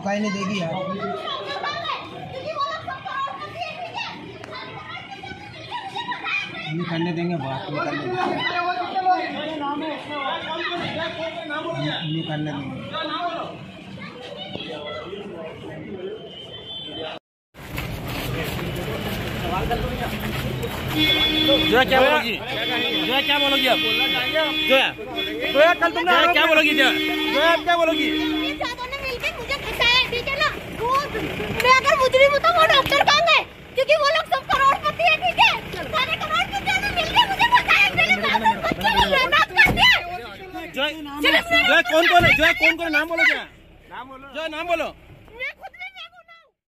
मौका ही नहीं देगी यार। करने देंगे बात नहीं करने देंगे। जो क्या बोलोगी, जो क्या बोलोगी आप, जो कल तुमने क्या बोलोगी, जो आप क्या बोलोगी? मिलकर मुझे फंसाया ठीक है ना, मैं अगर मुजरिम हूं तो वो डॉक्टर कौन है, क्योंकि वो लोग सब करोड़पति है ठीक है, सारे करोड़पति ने मिलकर मुझे फंसाया, मेरे बाप बच्चे को बर्बाद कर दिया। जो कौन कौन है, जो कौन कौन नाम बोलो, क्या नाम बोलो, जो नाम बोलो।